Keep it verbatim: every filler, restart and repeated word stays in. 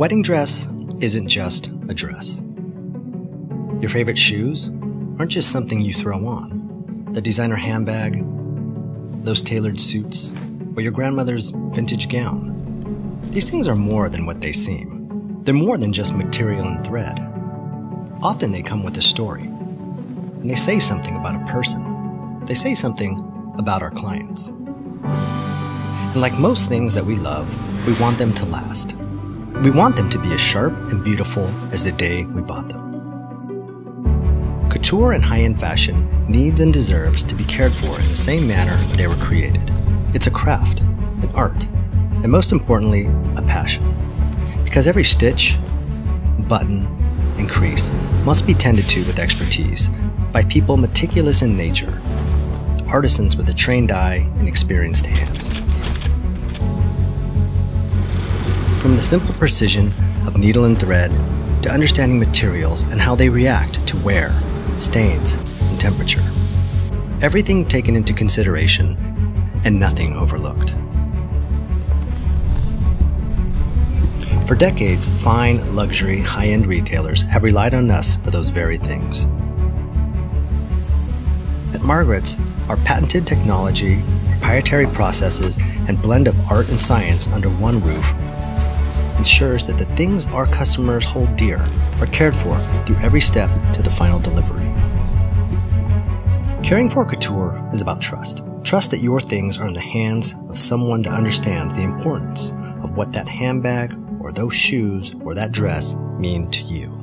wedding dress isn't just a dress. Your favorite shoes aren't just something you throw on. The designer handbag, those tailored suits, or your grandmother's vintage gown. These things are more than what they seem. They're more than just material and thread. Often they come with a story, and they say something about a person. They say something about our clients. And like most things that we love, we want them to last. We want them to be as sharp and beautiful as the day we bought them. Couture and high-end fashion needs and deserves to be cared for in the same manner they were created. It's a craft, an art, and most importantly, a passion. Because every stitch, button, and crease must be tended to with expertise by people meticulous in nature, artisans with a trained eye and experienced hands. From the simple precision of needle and thread to understanding materials and how they react to wear, stains, and temperature. Everything taken into consideration and nothing overlooked. For decades, fine, luxury, high-end retailers have relied on us for those very things. At Margaret's, our patented technology, proprietary processes, and blend of art and science under one roof ensures that the things our customers hold dear are cared for through every step to the final delivery. Caring for couture is about trust. Trust that your things are in the hands of someone that understands the importance of what that handbag or those shoes or that dress mean to you.